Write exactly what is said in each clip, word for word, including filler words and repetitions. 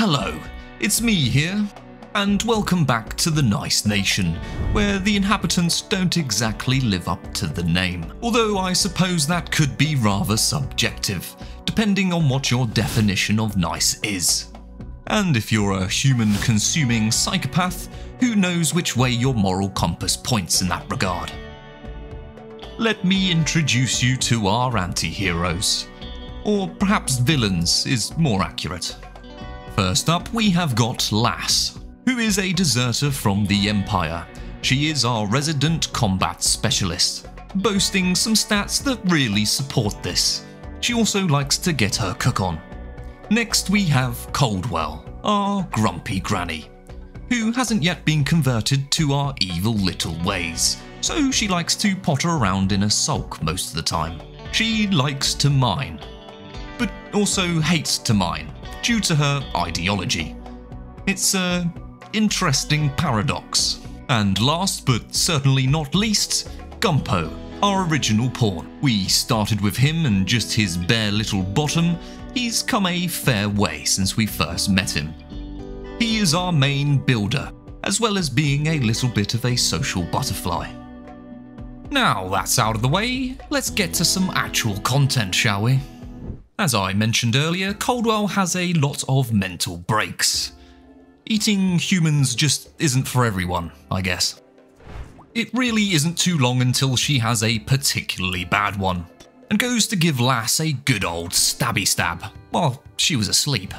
Hello, it's me here, and welcome back to the Nice Nation, where the inhabitants don't exactly live up to the name. Although I suppose that could be rather subjective, depending on what your definition of nice is. And if you're a human-consuming psychopath, who knows which way your moral compass points in that regard. Let me introduce you to our anti-heroes. Or perhaps villains is more accurate. First up, we have got Lass, who is a deserter from the Empire. She is our resident combat specialist, boasting some stats that really support this. She also likes to get her cook on. Next we have Coldwell, our grumpy granny, who hasn't yet been converted to our evil little ways, so she likes to potter around in a sulk most of the time. She likes to mine, but also hates to mine, due to her ideology. It's a interesting paradox. And last but certainly not least, Gumpo, our original pawn. We started with him and just his bare little bottom. He's come a fair way since we first met him. He is our main builder, as well as being a little bit of a social butterfly. Now that's out of the way, let's get to some actual content, shall we? As I mentioned earlier, Coldwell has a lot of mental breaks. Eating humans just isn't for everyone, I guess. It really isn't too long until she has a particularly bad one, and goes to give Lass a good old stabby stab while she was asleep.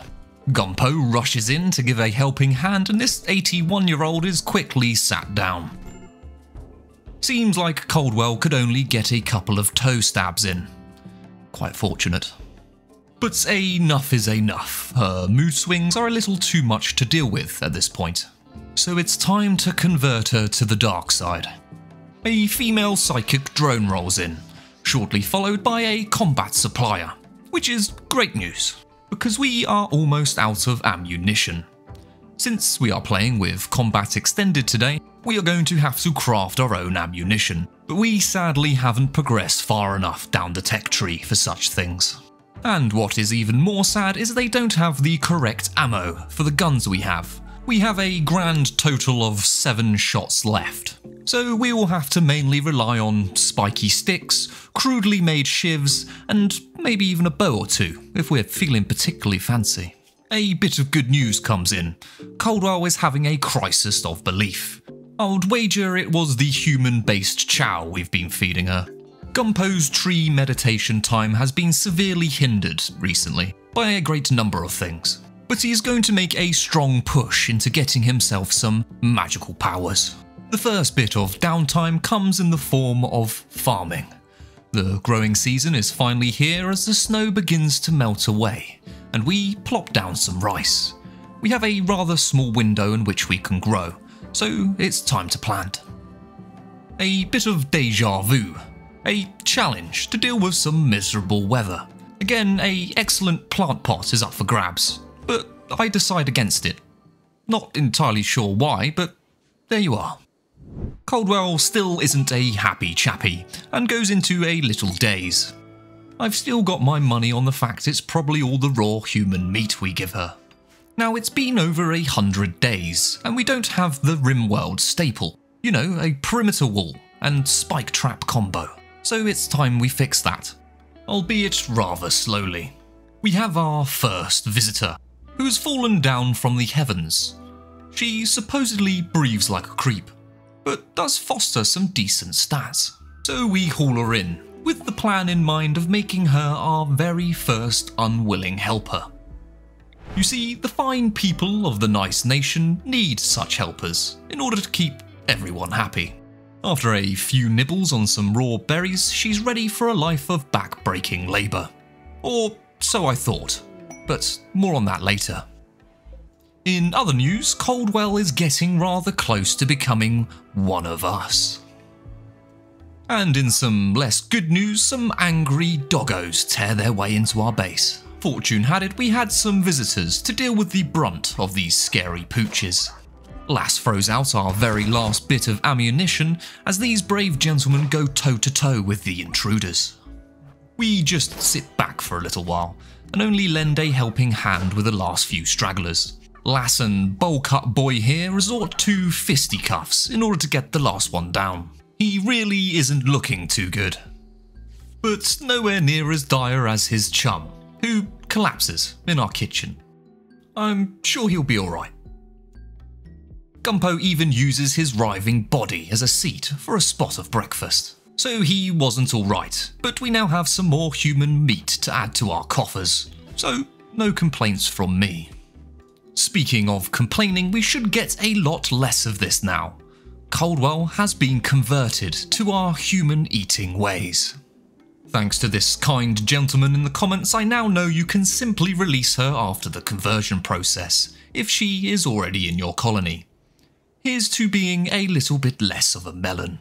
Gumpo rushes in to give a helping hand, and this eighty-one-year-old is quickly sat down. Seems like Coldwell could only get a couple of toe stabs in. Quite fortunate. But enough is enough, her mood swings are a little too much to deal with at this point. So it's time to convert her to the dark side. A female psychic drone rolls in, shortly followed by a combat supplier, which is great news, because we are almost out of ammunition. Since we are playing with Combat Extended today, we are going to have to craft our own ammunition, but we sadly haven't progressed far enough down the tech tree for such things. And what is even more sad is they don't have the correct ammo for the guns we have. We have a grand total of seven shots left, so we will have to mainly rely on spiky sticks, crudely made shivs, and maybe even a bow or two if we're feeling particularly fancy. A bit of good news comes in. Coldwell is having a crisis of belief. I would wager it was the human-based chow we've been feeding her. Gumpo's tree meditation time has been severely hindered recently by a great number of things, but he is going to make a strong push into getting himself some magical powers. The first bit of downtime comes in the form of farming. The growing season is finally here as the snow begins to melt away, and we plop down some rice. We have a rather small window in which we can grow, so it's time to plant. A bit of déjà vu. A challenge to deal with some miserable weather. Again, an excellent plant pot is up for grabs, but I decide against it. Not entirely sure why, but there you are. Coldwell still isn't a happy chappy, and goes into a little daze. I've still got my money on the fact it's probably all the raw human meat we give her. Now it's been over a hundred days, and we don't have the RimWorld staple. You know, a perimeter wall and spike trap combo. So it's time we fix that, albeit rather slowly. We have our first visitor, who's fallen down from the heavens. She supposedly breathes like a creep, but does foster some decent stats. So we haul her in, with the plan in mind of making her our very first unwilling helper. You see, the fine people of the Nice Nation need such helpers in order to keep everyone happy. After a few nibbles on some raw berries, she's ready for a life of back-breaking labour. Or so I thought, but more on that later. In other news, Coldwell is getting rather close to becoming one of us. And in some less good news, some angry doggos tear their way into our base. Fortune had it, we had some visitors to deal with the brunt of these scary pooches. Lass throws out our very last bit of ammunition as these brave gentlemen go toe to toe with the intruders. We just sit back for a little while, and only lend a helping hand with the last few stragglers. Lass and bowl-cut boy here resort to fisticuffs in order to get the last one down. He really isn't looking too good. But nowhere near as dire as his chum, who collapses in our kitchen. I'm sure he'll be alright. Gumpo even uses his writhing body as a seat for a spot of breakfast. So he wasn't alright, but we now have some more human meat to add to our coffers. So no complaints from me. Speaking of complaining, we should get a lot less of this now. Coldwell has been converted to our human-eating ways. Thanks to this kind gentleman in the comments, I now know you can simply release her after the conversion process, if she is already in your colony. Here's to being a little bit less of a melon.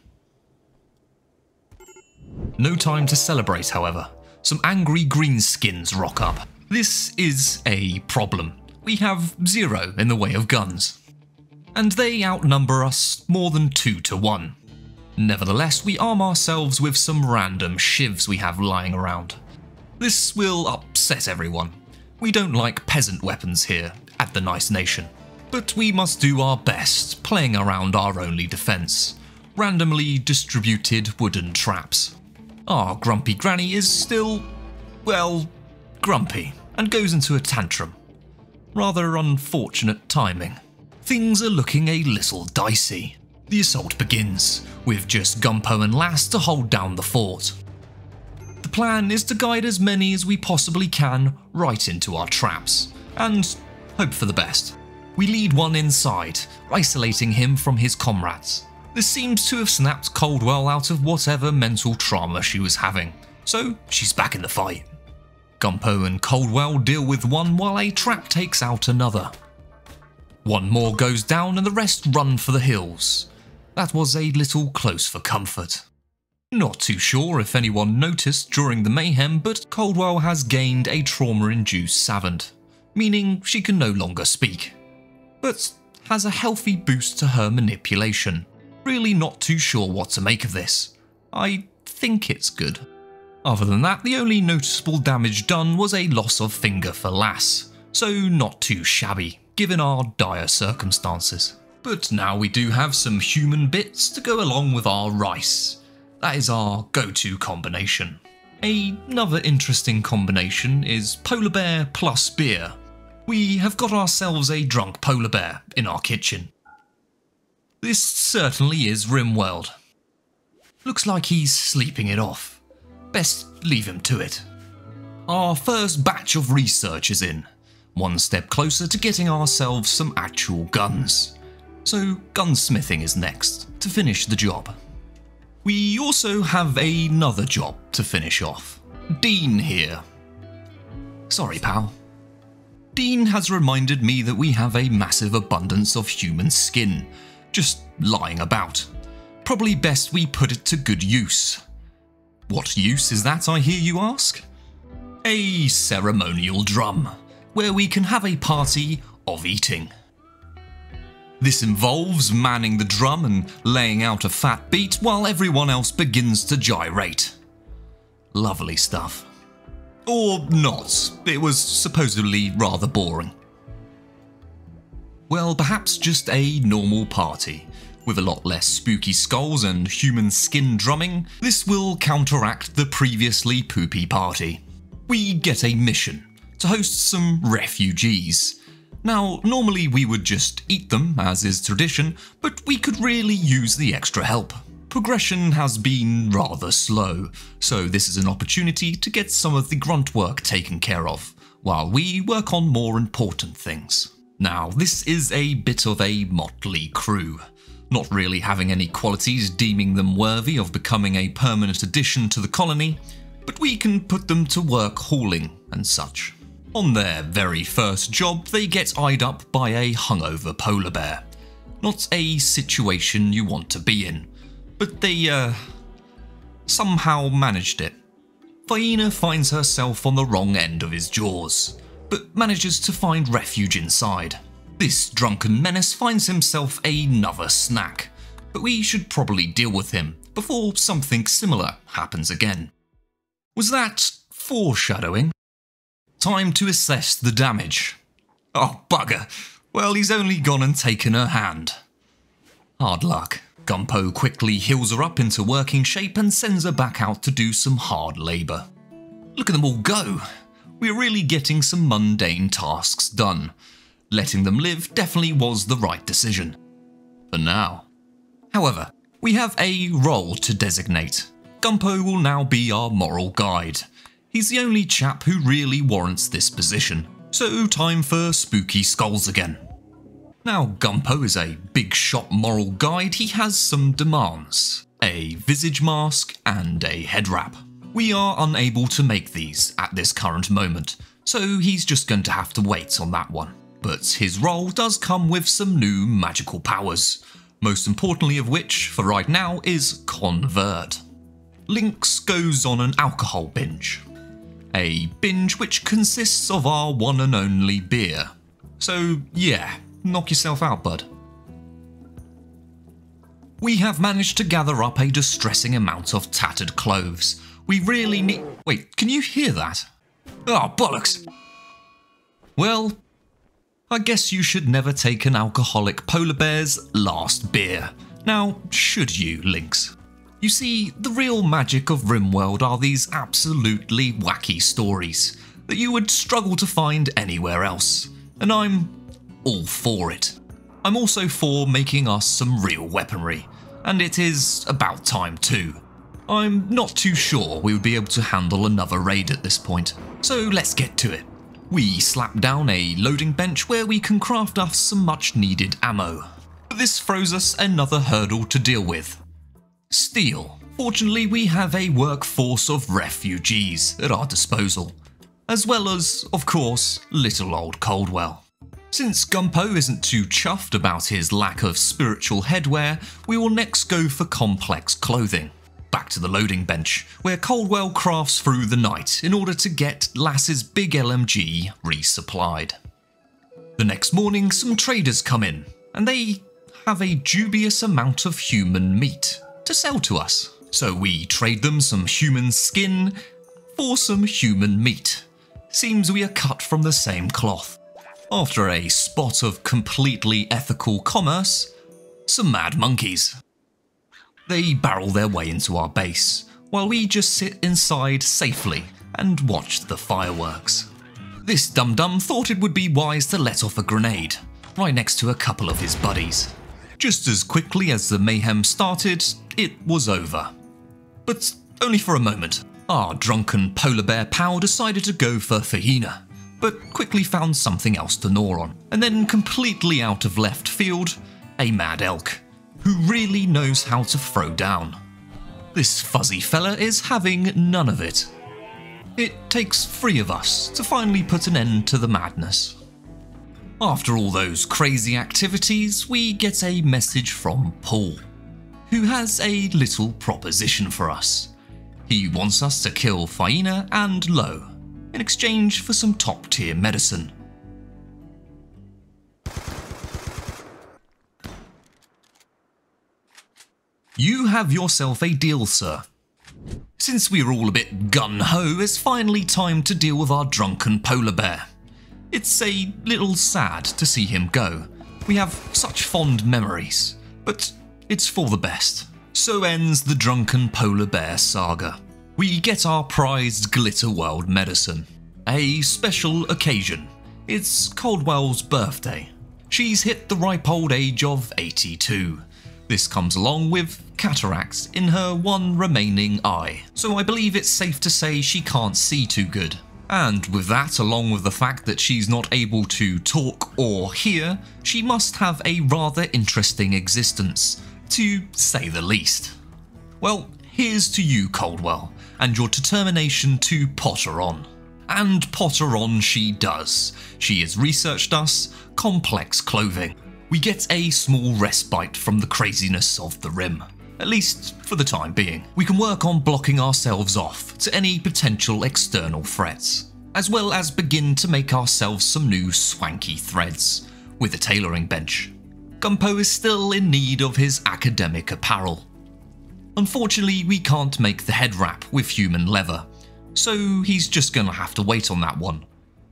No time to celebrate, however. Some angry greenskins rock up. This is a problem. We have zero in the way of guns. And they outnumber us more than two to one. Nevertheless, we arm ourselves with some random shivs we have lying around. This will upset everyone. We don't like peasant weapons here at the Nice Nation, but we must do our best playing around our only defense, randomly distributed wooden traps. Our grumpy granny is still, well, grumpy and goes into a tantrum. Rather unfortunate timing. Things are looking a little dicey. The assault begins, with just Gumpo and Lass to hold down the fort. The plan is to guide as many as we possibly can right into our traps, and hope for the best. We lead one inside, isolating him from his comrades. This seems to have snapped Coldwell out of whatever mental trauma she was having, so she's back in the fight. Gumpo and Coldwell deal with one while a trap takes out another. One more goes down and the rest run for the hills. That was a little close for comfort. Not too sure if anyone noticed during the mayhem, but Coldwell has gained a trauma-induced savant, meaning she can no longer speak, but has a healthy boost to her manipulation. Really not too sure what to make of this. I think it's good. Other than that, the only noticeable damage done was a loss of finger for Lass, so not too shabby, given our dire circumstances. But now we do have some human bits to go along with our rice. That is our go-to combination. Another interesting combination is polar bear plus beer. We have got ourselves a drunk polar bear in our kitchen. This certainly is RimWorld. Looks like he's sleeping it off. Best leave him to it. Our first batch of research is in. One step closer to getting ourselves some actual guns. So gunsmithing is next, to finish the job. We also have another job to finish off. Dean here. Sorry, pal. Dean has reminded me that we have a massive abundance of human skin, just lying about. Probably best we put it to good use. What use is that, I hear you ask? A ceremonial drum, where we can have a party of eating. This involves manning the drum and laying out a fat beat while everyone else begins to gyrate. Lovely stuff. Or not, it was supposedly rather boring. Well, perhaps just a normal party. With a lot less spooky skulls and human skin drumming, this will counteract the previously poopy party. We get a mission to host some refugees. Now, normally we would just eat them, as is tradition, but we could really use the extra help. Progression has been rather slow, so this is an opportunity to get some of the grunt work taken care of, while we work on more important things. Now, this is a bit of a motley crew, not really having any qualities deeming them worthy of becoming a permanent addition to the colony, but we can put them to work hauling and such. On their very first job, they get eyed up by a hungover polar bear. Not a situation you want to be in, but they, uh, somehow managed it. Faina finds herself on the wrong end of his jaws, but manages to find refuge inside. This drunken menace finds himself another snack, but we should probably deal with him before something similar happens again. Was that foreshadowing? Time to assess the damage. Oh, bugger. Well, he's only gone and taken her hand. Hard luck. Gumpo quickly heals her up into working shape and sends her back out to do some hard labour. Look at them all go. We're really getting some mundane tasks done. Letting them live definitely was the right decision. For now. However, we have a role to designate. Gumpo will now be our moral guide. He's the only chap who really warrants this position. So time for spooky skulls again. Now Gumpo is a big shot moral guide, he has some demands. A visage mask and a head wrap. We are unable to make these at this current moment, so he's just going to have to wait on that one. But his role does come with some new magical powers, most importantly of which, for right now, is Convert. Lynx goes on an alcohol binge. A binge which consists of our one and only beer. So yeah. Knock yourself out, bud. We have managed to gather up a distressing amount of tattered clothes. We really need... Wait, can you hear that? Oh, bollocks! Well, I guess you should never take an alcoholic polar bear's last beer. Now, should you, Lynx? You see, the real magic of RimWorld are these absolutely wacky stories that you would struggle to find anywhere else. And I'm... all for it. I'm also for making us some real weaponry, and it is about time too. I'm not too sure we would be able to handle another raid at this point, so let's get to it. We slap down a loading bench where we can craft us some much needed ammo. But this throws us another hurdle to deal with. Steel. Fortunately, we have a workforce of refugees at our disposal, as well as, of course, little old Coldwell. Since Gumpo isn't too chuffed about his lack of spiritual headwear, we will next go for complex clothing. Back to the loading bench, where Coldwell crafts through the night in order to get Lass's big L M G resupplied. The next morning, some traders come in, and they have a dubious amount of human meat to sell to us. So we trade them some human skin for some human meat. Seems we are cut from the same cloth. After a spot of completely ethical commerce, some mad monkeys. They barrel their way into our base, while we just sit inside safely and watch the fireworks. This dum-dum thought it would be wise to let off a grenade, right next to a couple of his buddies. Just as quickly as the mayhem started, it was over. But only for a moment. Our drunken polar bear pal decided to go for Fahina, but quickly found something else to gnaw on. And then, completely out of left field, a mad elk, who really knows how to throw down. This fuzzy fella is having none of it. It takes three of us to finally put an end to the madness. After all those crazy activities, we get a message from Paul, who has a little proposition for us. He wants us to kill Fahina and Lo, in exchange for some top-tier medicine. You have yourself a deal, sir. Since we're all a bit gun-ho, it's finally time to deal with our drunken polar bear. It's a little sad to see him go. We have such fond memories, but it's for the best. So ends the drunken polar bear saga. We get our prized Glitterworld medicine. A special occasion. It's Coldwell's birthday. She's hit the ripe old age of eighty-two. This comes along with cataracts in her one remaining eye, so I believe it's safe to say she can't see too good. And with that, along with the fact that she's not able to talk or hear, she must have a rather interesting existence, to say the least. Well, here's to you, Coldwell, and your determination to potter on. And potter on she does. She has researched us complex clothing. We get a small respite from the craziness of the rim, at least for the time being. We can work on blocking ourselves off to any potential external threats, as well as begin to make ourselves some new swanky threads with a tailoring bench. Gumpo is still in need of his academic apparel. Unfortunately, we can't make the head wrap with human leather, so he's just gonna have to wait on that one.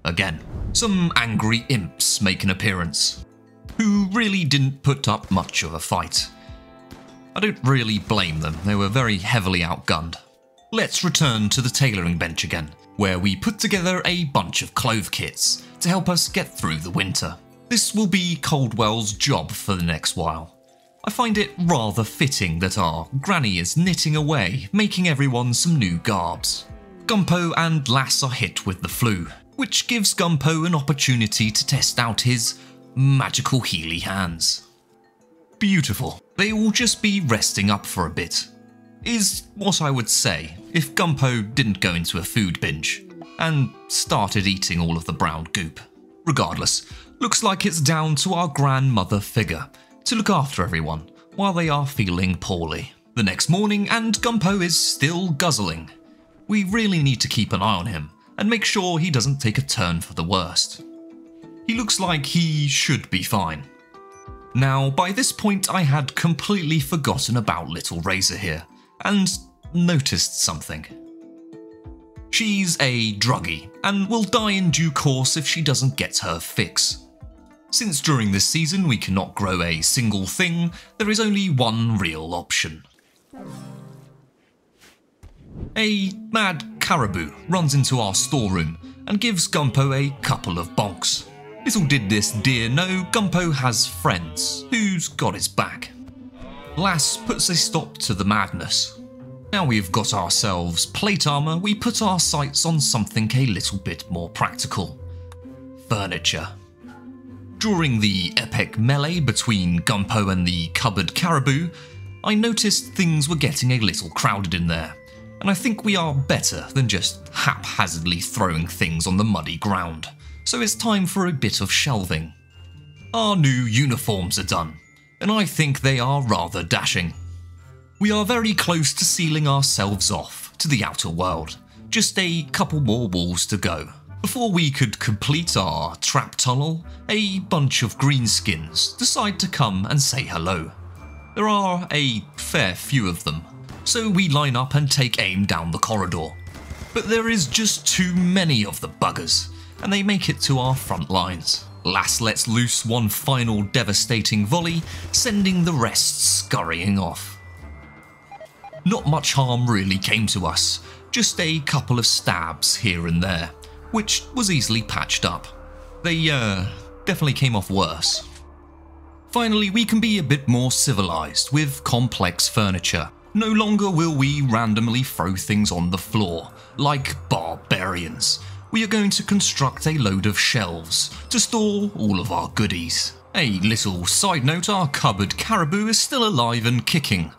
again. Some angry imps make an appearance, who really didn't put up much of a fight. I don't really blame them, they were very heavily outgunned. Let's return to the tailoring bench again, where we put together a bunch of clove kits to help us get through the winter. This will be Coldwell's job for the next while. I find it rather fitting that our granny is knitting away, making everyone some new garbs. Gumpo and Lass are hit with the flu, which gives Gumpo an opportunity to test out his magical healy hands. Beautiful. They will just be resting up for a bit, is what I would say if Gumpo didn't go into a food binge and started eating all of the brown goop. Regardless, looks like it's down to our grandmother figure to look after everyone while they are feeling poorly. The next morning and Gumpo is still guzzling. We really need to keep an eye on him and make sure he doesn't take a turn for the worst. He looks like he should be fine. Now, by this point I had completely forgotten about Little Razor here and noticed something. She's a druggie and will die in due course if she doesn't get her fix. Since during this season we cannot grow a single thing, there is only one real option. A mad caribou runs into our storeroom and gives Gumpo a couple of bonks. Little did this deer know Gumpo has friends who's got his back. Lass puts a stop to the madness. Now we've got ourselves plate armour, we put our sights on something a little bit more practical. Furniture. During the epic melee between Gumpo and the cupboard caribou, I noticed things were getting a little crowded in there, and I think we are better than just haphazardly throwing things on the muddy ground, so it's time for a bit of shelving. Our new uniforms are done, and I think they are rather dashing. We are very close to sealing ourselves off to the outer world, just a couple more walls to go. Before we could complete our trap tunnel, a bunch of greenskins decide to come and say hello. There are a fair few of them, so we line up and take aim down the corridor. But there is just too many of the buggers, and they make it to our front lines. Lass lets loose one final devastating volley, sending the rest scurrying off. Not much harm really came to us, just a couple of stabs here and there, which was easily patched up. They uh, definitely came off worse. Finally, we can be a bit more civilized with complex furniture. No longer will we randomly throw things on the floor like barbarians. We are going to construct a load of shelves to store all of our goodies. A little side note, our cupboard caribou is still alive and kicking.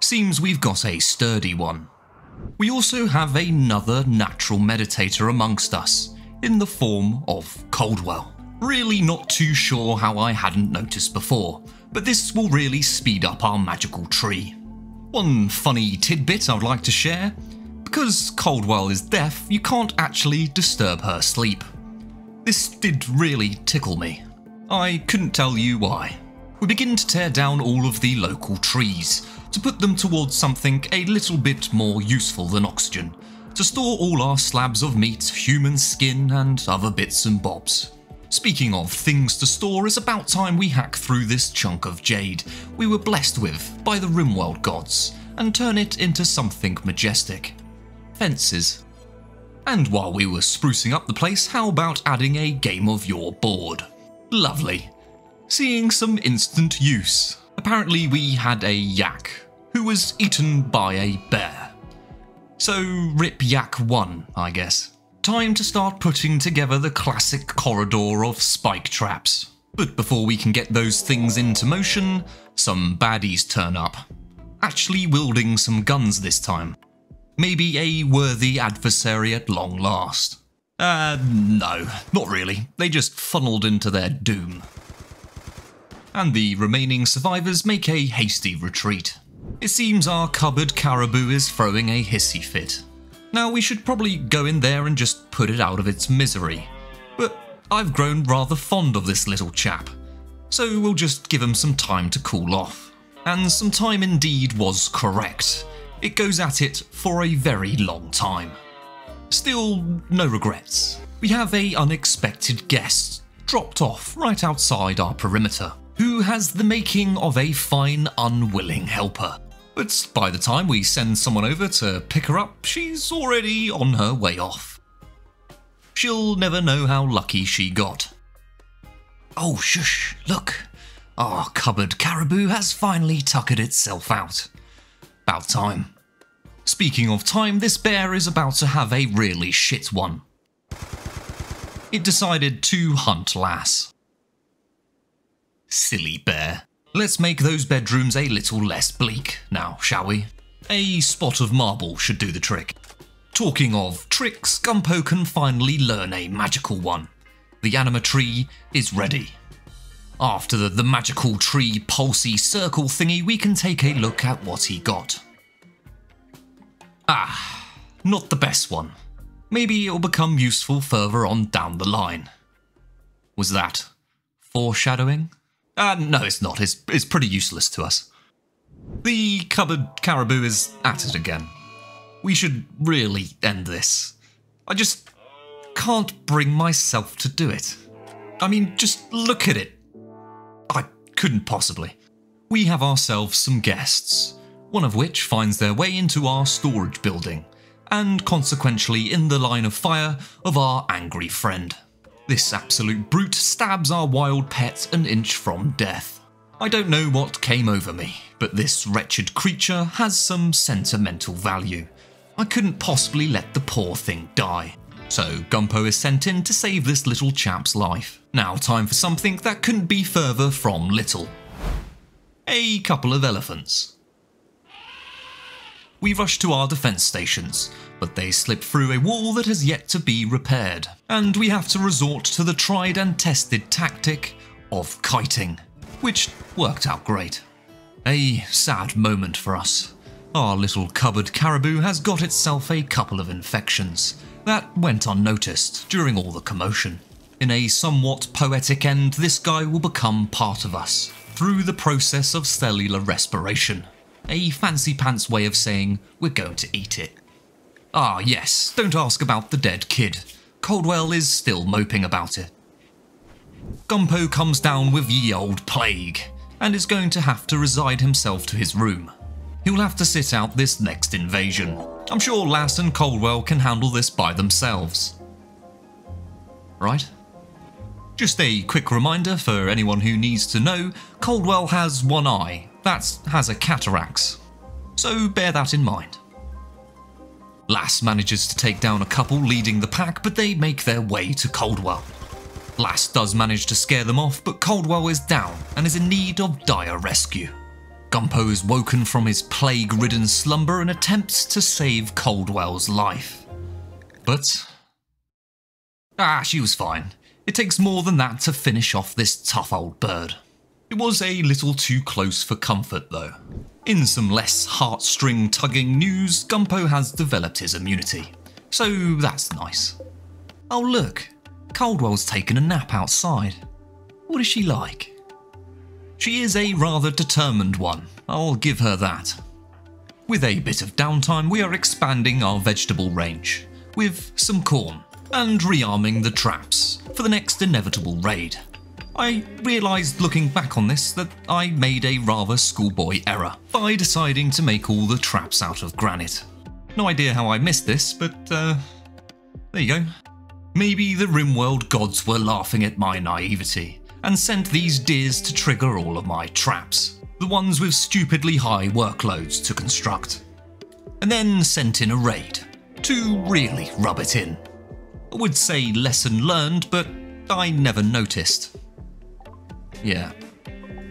Seems we've got a sturdy one. We also have another natural meditator amongst us, in the form of Coldwell. Really not too sure how I hadn't noticed before, but this will really speed up our magical tree. One funny tidbit I would like to share, because Coldwell is deaf, you can't actually disturb her sleep. This did really tickle me. I couldn't tell you why. We begin to tear down all of the local trees, to put them towards something a little bit more useful than oxygen, to store all our slabs of meat, human skin and other bits and bobs. Speaking of things to store, it's about time we hack through this chunk of jade we were blessed with by the RimWorld gods and turn it into something majestic. Fences. And while we were sprucing up the place, how about adding a game of your board? Lovely. Seeing some instant use. Apparently we had a yak who was eaten by a bear. So rip yak one, I guess. Time to start putting together the classic corridor of spike traps. But before we can get those things into motion, some baddies turn up. Actually wielding some guns this time. Maybe a worthy adversary at long last. Uh, no, not really. They just funneled into their doom. And the remaining survivors make a hasty retreat. It seems our cupboard caribou is throwing a hissy fit. Now we should probably go in there and just put it out of its misery, but I've grown rather fond of this little chap, so we'll just give him some time to cool off. And some time indeed was correct. It goes at it for a very long time. Still, no regrets. We have an unexpected guest dropped off right outside our perimeter, who has the making of a fine, unwilling helper. But by the time we send someone over to pick her up, she's already on her way off. She'll never know how lucky she got. Oh, shush, look. Our cupboard caribou has finally tuckered itself out. About time. Speaking of time, this bear is about to have a really shit one. It decided to hunt Lass. Silly bear. Let's make those bedrooms a little less bleak now, shall we? A spot of marble should do the trick. Talking of tricks, Gumpo can finally learn a magical one. The anima tree is ready. After the, the magical tree pulsy circle thingy, we can take a look at what he got. Ah, not the best one. Maybe it'll become useful further on down the line. Was that foreshadowing? Uh, no, it's not. It's, it's pretty useless to us. The cupboard caribou is at it again. We should really end this. I just can't bring myself to do it. I mean, just look at it. I couldn't possibly. We have ourselves some guests, one of which finds their way into our storage building, and consequently in the line of fire of our angry friend. This absolute brute stabs our wild pet an inch from death. I don't know what came over me, but this wretched creature has some sentimental value. I couldn't possibly let the poor thing die. So Gumpo is sent in to save this little chap's life. Now time for something that couldn't be further from little. A couple of elephants. We rush to our defense stations, but they slip through a wall that has yet to be repaired, and we have to resort to the tried and tested tactic of kiting, which worked out great. A sad moment for us. Our little cupboard caribou has got itself a couple of infections that went unnoticed during all the commotion. In a somewhat poetic end, this guy will become part of us through the process of cellular respiration. A fancy pants way of saying we're going to eat it. Ah yes, don't ask about the dead kid. Coldwell is still moping about it. Gumpo comes down with ye old plague and is going to have to reside himself to his room. He'll have to sit out this next invasion. I'm sure Lass and Coldwell can handle this by themselves. Right? Just a quick reminder for anyone who needs to know, Coldwell has one eye. That has a cataracts, so bear that in mind. Lass manages to take down a couple leading the pack, but they make their way to Coldwell. Lass does manage to scare them off, but Coldwell is down and is in need of dire rescue. Gumpo is woken from his plague-ridden slumber and attempts to save Coldwell's life. But... ah, she was fine. It takes more than that to finish off this tough old bird. It was a little too close for comfort though. In some less heartstring tugging news, Gumpo has developed his immunity, so that's nice. Oh look, Coldwell's taken a nap outside. What is she like? She is a rather determined one, I'll give her that. With a bit of downtime, we are expanding our vegetable range with some corn and rearming the traps for the next inevitable raid. I realised looking back on this that I made a rather schoolboy error by deciding to make all the traps out of granite. No idea how I missed this, but uh, there you go. Maybe the RimWorld gods were laughing at my naivety and sent these deers to trigger all of my traps, the ones with stupidly high workloads to construct, and then sent in a raid to really rub it in. I would say lesson learned, but I never noticed. Yeah.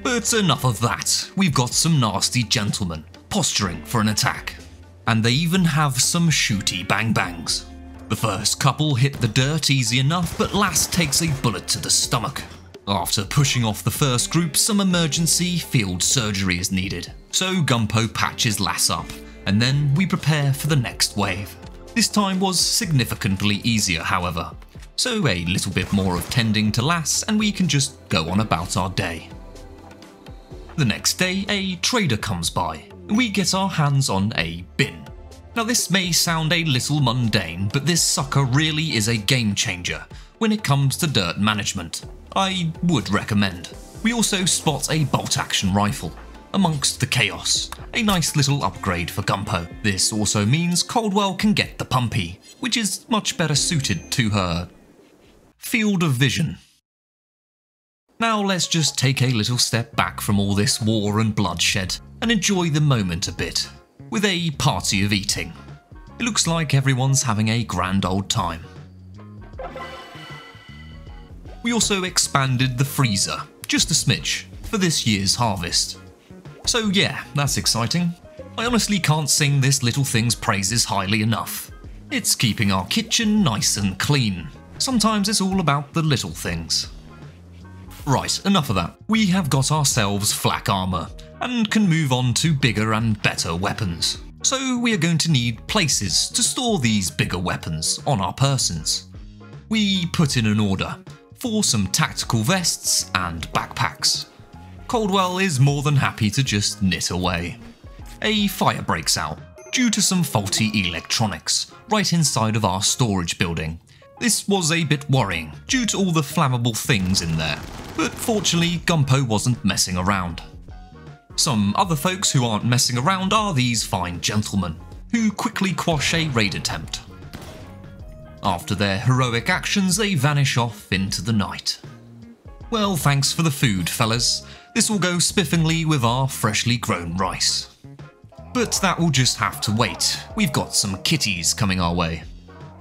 But enough of that, we've got some nasty gentlemen posturing for an attack. And they even have some shooty bang bangs. The first couple hit the dirt easy enough, but Lass takes a bullet to the stomach. After pushing off the first group, some emergency field surgery is needed. So Gumpo patches Lass up, and then we prepare for the next wave. This time was significantly easier, however. So a little bit more of tending to Lass and we can just go on about our day. The next day, a trader comes by and we get our hands on a bin. Now this may sound a little mundane, but this sucker really is a game changer when it comes to dirt management. I would recommend. We also spot a bolt action rifle amongst the chaos, a nice little upgrade for Gumpo. This also means Coldwell can get the pumpy, which is much better suited to her field of vision. Now let's just take a little step back from all this war and bloodshed and enjoy the moment a bit with a party of eating. It looks like everyone's having a grand old time. We also expanded the freezer, just a smidge, for this year's harvest. So yeah, that's exciting. I honestly can't sing this little thing's praises highly enough. It's keeping our kitchen nice and clean. Sometimes it's all about the little things. Right, enough of that. We have got ourselves flak armor, and can move on to bigger and better weapons. So we are going to need places to store these bigger weapons on our persons. We put in an order for some tactical vests and backpacks. Coldwell is more than happy to just knit away. A fire breaks out due to some faulty electronics right inside of our storage building. This was a bit worrying due to all the flammable things in there, but fortunately Gumpo wasn't messing around. Some other folks who aren't messing around are these fine gentlemen, who quickly quash a raid attempt. After their heroic actions, they vanish off into the night. Well, thanks for the food, fellas. This will go spiffingly with our freshly grown rice. But that will just have to wait. We've got some kitties coming our way,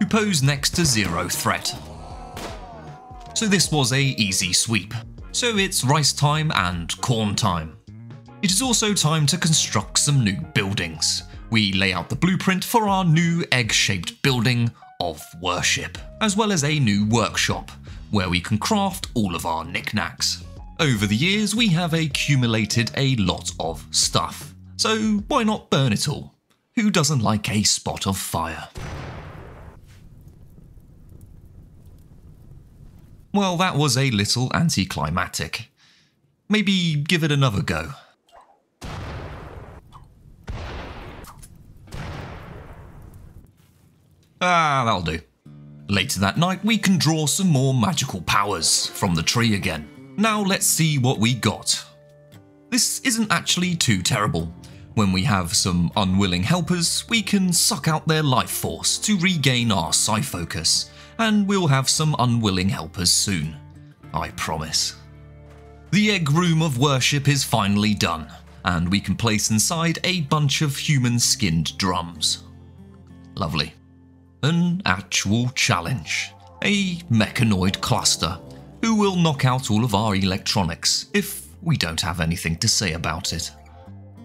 who pose next to zero threat. So this was a easy sweep. So it's rice time and corn time. It is also time to construct some new buildings. We lay out the blueprint for our new egg-shaped building of worship, as well as a new workshop where we can craft all of our knickknacks. Over the years, we have accumulated a lot of stuff, so why not burn it all? Who doesn't like a spot of fire? Well, that was a little anticlimactic. Maybe give it another go. Ah, that'll do. Later that night, we can draw some more magical powers from the tree again. Now let's see what we got. This isn't actually too terrible. When we have some unwilling helpers, we can suck out their life force to regain our psi focus, and we'll have some unwilling helpers soon. I promise. The egg room of worship is finally done, and we can place inside a bunch of human-skinned drums. Lovely. An actual challenge, a mechanoid cluster, who will knock out all of our electronics if we don't have anything to say about it.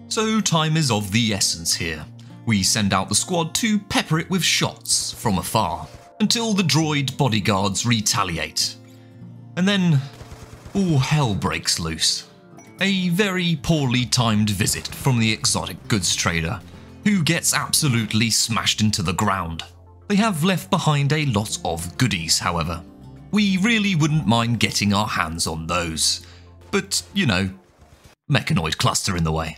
So time is of the essence here. We send out the squad to pepper it with shots from afar until the droid bodyguards retaliate. And then all hell breaks loose. A very poorly timed visit from the exotic goods trader, who gets absolutely smashed into the ground. They have left behind a lot of goodies, however. We really wouldn't mind getting our hands on those, but, you know, mechanoid cluster in the way.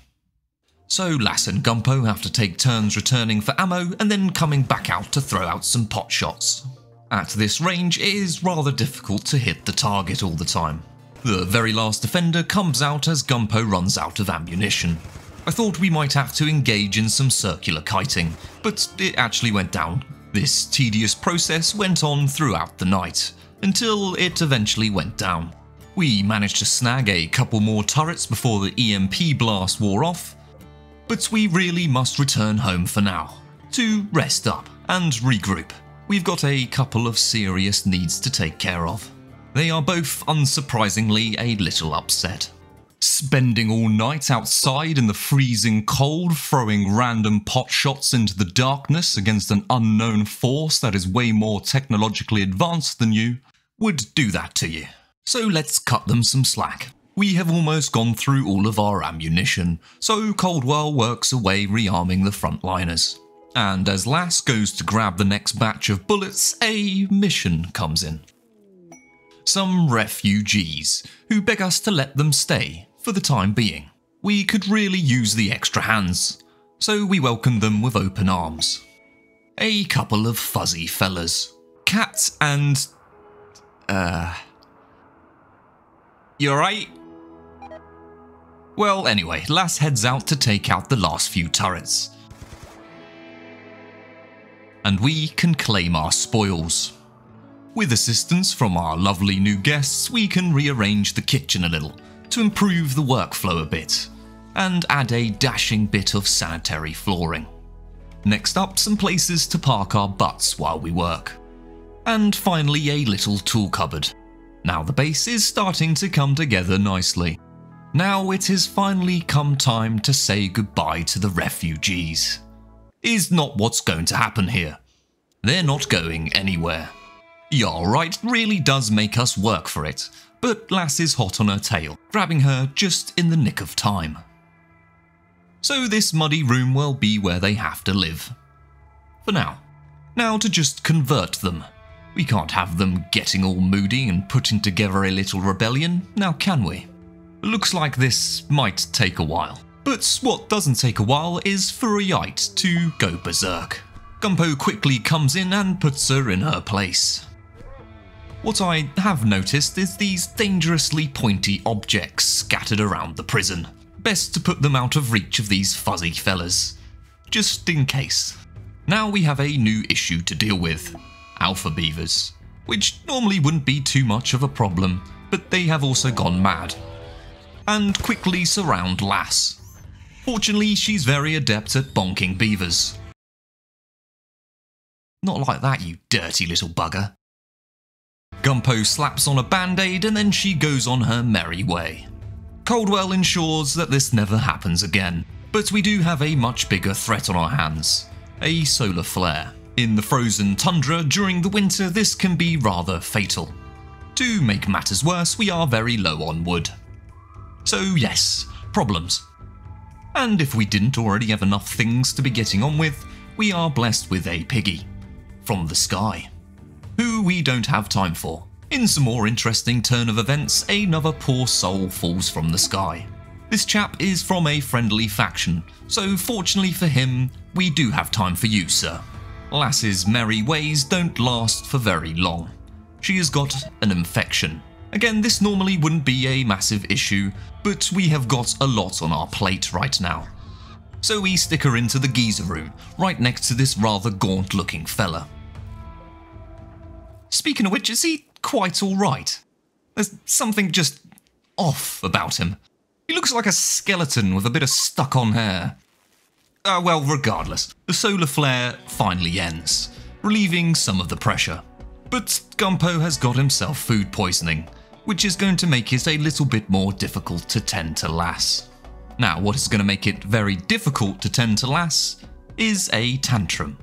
So Lass and Gumpo have to take turns returning for ammo and then coming back out to throw out some pot shots. At this range, it is rather difficult to hit the target all the time. The very last defender comes out as Gumpo runs out of ammunition. I thought we might have to engage in some circular kiting, but it actually went down. This tedious process went on throughout the night, until it eventually went down. We managed to snag a couple more turrets before the E M P blast wore off, but we really must return home for now, to rest up and regroup. We've got a couple of serious needs to take care of. They are both unsurprisingly a little upset. Spending all night outside in the freezing cold, throwing random pot shots into the darkness against an unknown force that is way more technologically advanced than you, would do that to you. So let's cut them some slack. We have almost gone through all of our ammunition, so Coldwell works away rearming the frontliners. And as Lass goes to grab the next batch of bullets, a mission comes in. Some refugees who beg us to let them stay for the time being. We could really use the extra hands. so we welcomed them with open arms. A couple of fuzzy fellas. Cat and... Uh... You alright? Well, anyway, Lass heads out to take out the last few turrets. And we can claim our spoils. With assistance from our lovely new guests, we can rearrange the kitchen a little to improve the workflow a bit and add a dashing bit of sanitary flooring. Next up, some places to park our butts while we work. And finally, a little tool cupboard. Now the base is starting to come together nicely. Now it has finally come time to say goodbye to the refugees. Is not what's going to happen here. They're not going anywhere. You're right, really does make us work for it, but Lass is hot on her tail, grabbing her just in the nick of time. So this muddy room will be where they have to live. For now. Now to just convert them. We can't have them getting all moody and putting together a little rebellion, now can we? Looks like this might take a while. But what doesn't take a while is for a yite to go berserk. Gumpo quickly comes in and puts her in her place. What I have noticed is these dangerously pointy objects scattered around the prison. Best to put them out of reach of these fuzzy fellas. Just in case. Now we have a new issue to deal with. Alpha beavers. Which normally wouldn't be too much of a problem, but they have also gone mad. And quickly surround Lass. Fortunately, she's very adept at bonking beavers. Not like that, you dirty little bugger. Gumpo slaps on a band-aid and then she goes on her merry way. Coldwell ensures that this never happens again, but we do have a much bigger threat on our hands. A solar flare. In the frozen tundra during the winter, this can be rather fatal. To make matters worse, we are very low on wood. So yes, problems. And if we didn't already have enough things to be getting on with, we are blessed with a piggy. From the sky. Who we don't have time for. In some more interesting turn of events, another poor soul falls from the sky. This chap is from a friendly faction, so fortunately for him, we do have time for you, sir. Lass's merry ways don't last for very long. She has got an infection. Again, this normally wouldn't be a massive issue, but we have got a lot on our plate right now. So we stick her into the geezer room, right next to this rather gaunt-looking fella. Speaking of which, is he quite alright? There's something just off about him. He looks like a skeleton with a bit of stuck-on hair. Uh, well, regardless, the solar flare finally ends, relieving some of the pressure. But Gumpo has got himself food poisoning, which is going to make it a little bit more difficult to tend to Lass. Now, what is going to make it very difficult to tend to Lass is a tantrum.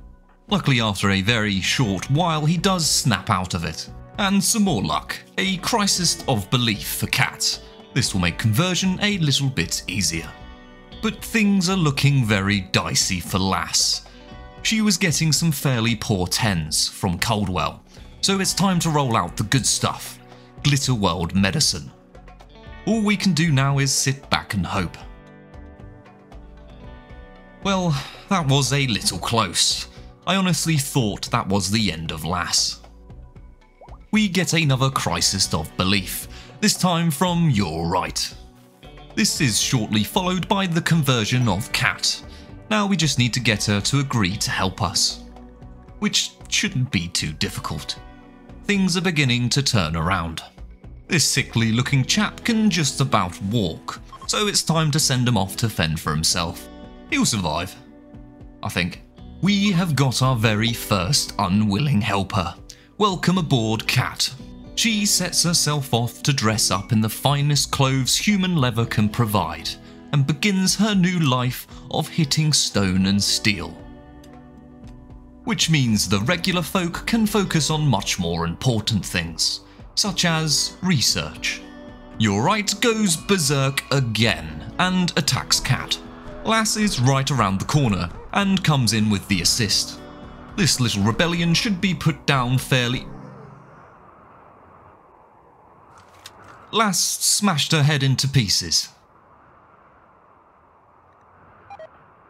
Luckily, after a very short while, he does snap out of it. And some more luck, a crisis of belief for Cat. This will make conversion a little bit easier. But things are looking very dicey for Lass. She was getting some fairly poor tens from Coldwell. So it's time to roll out the good stuff, Glitter World medicine. All we can do now is sit back and hope. Well, that was a little close. I honestly thought that was the end of Lass. We get another crisis of belief, this time from You're Right. This is shortly followed by the conversion of Cat. Now we just need to get her to agree to help us, which shouldn't be too difficult. Things are beginning to turn around. This sickly looking chap can just about walk, so it's time to send him off to fend for himself. He'll survive, I think. We have got our very first unwilling helper. Welcome aboard, Cat. She sets herself off to dress up in the finest clothes human leather can provide, and begins her new life of hitting stone and steel. Which means the regular folk can focus on much more important things, such as research. You're Right goes berserk again and attacks Cat. Lass is right around the corner and comes in with the assist. This little rebellion should be put down fairly. Lass smashed her head into pieces.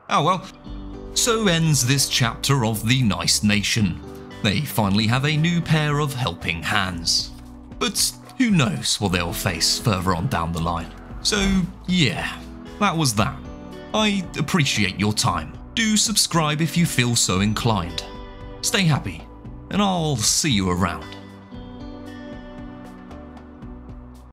Ah well. So ends this chapter of the Nice Nation. They finally have a new pair of helping hands. But who knows what they'll face further on down the line. So yeah, that was that. I appreciate your time. Do subscribe if you feel so inclined. Stay happy, and I'll see you around.